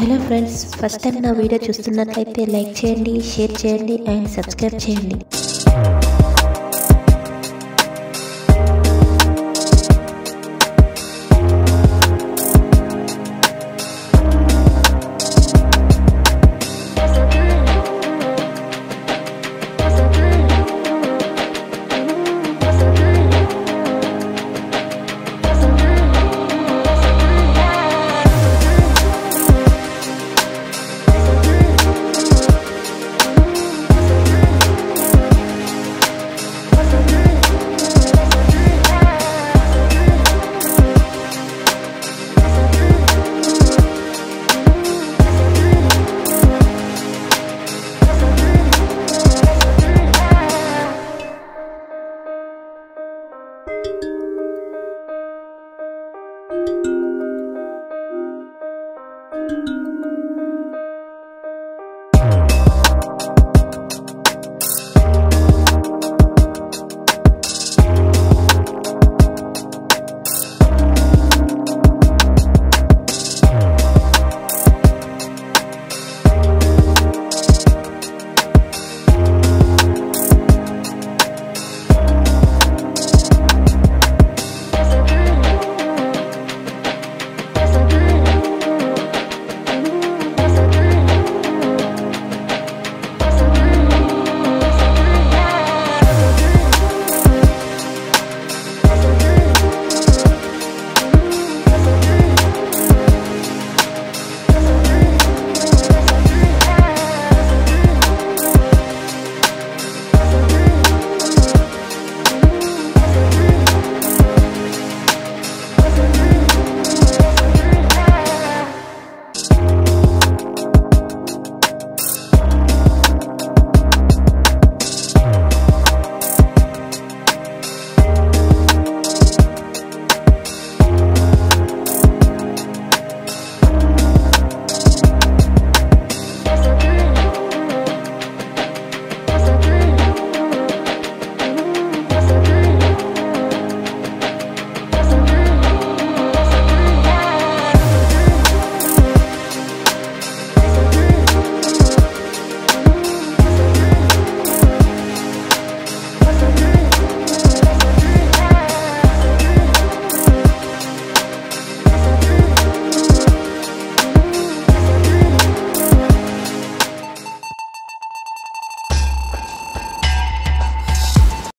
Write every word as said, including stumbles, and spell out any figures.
Hello friends, first time నా video చూస్తున్నట్లయితే like చేయండి, షేర్ చేయండి అండ్ సబ్స్క్రైబ్ చేయండి.